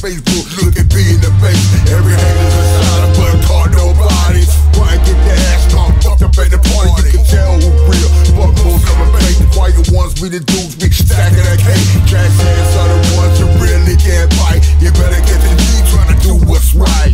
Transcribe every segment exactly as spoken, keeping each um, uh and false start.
Facebook, look at me in the face. Every haters aside, I'm gonna call nobody. Why get the ass stomped up up at the party? You can tell who real, fuck most of them fake. The quiet ones, we the dudes, we stacking that cake. Cash hands are the ones who really can't fight. You better get the G trying to do what's right.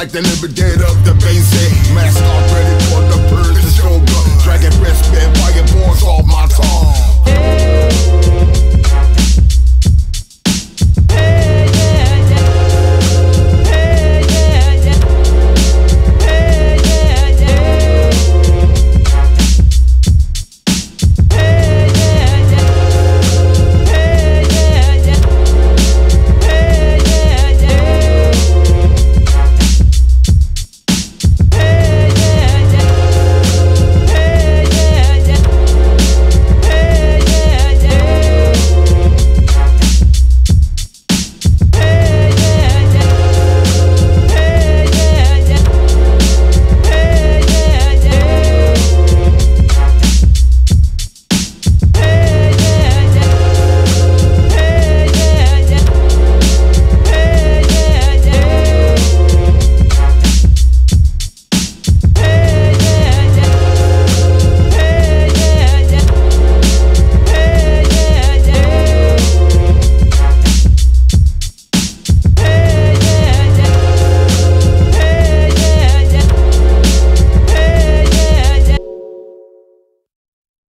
Like the liquidator of the basic mask off.